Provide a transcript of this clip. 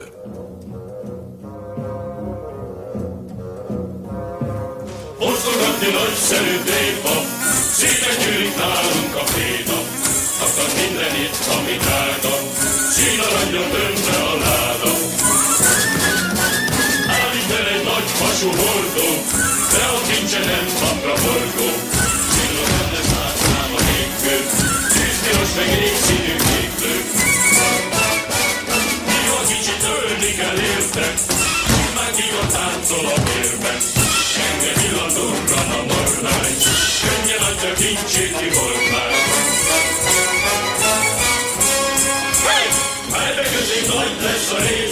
Siitä kyltää lunka piita, koska minne niitä mitääkö, siinä ranjon tömsä on läätö. Äälittelen noit pasu murtu, te on kintsenen pakra murtu. Silloin annetaan saama hikky, siisti on svekiniksi yhikky. Minua kitsi töönnikä lirte, mäkin on tanssolo hirve. Enkä illan turkana mörnäin. Kinchiti voltar. Hey, I beg you, don't let sorry.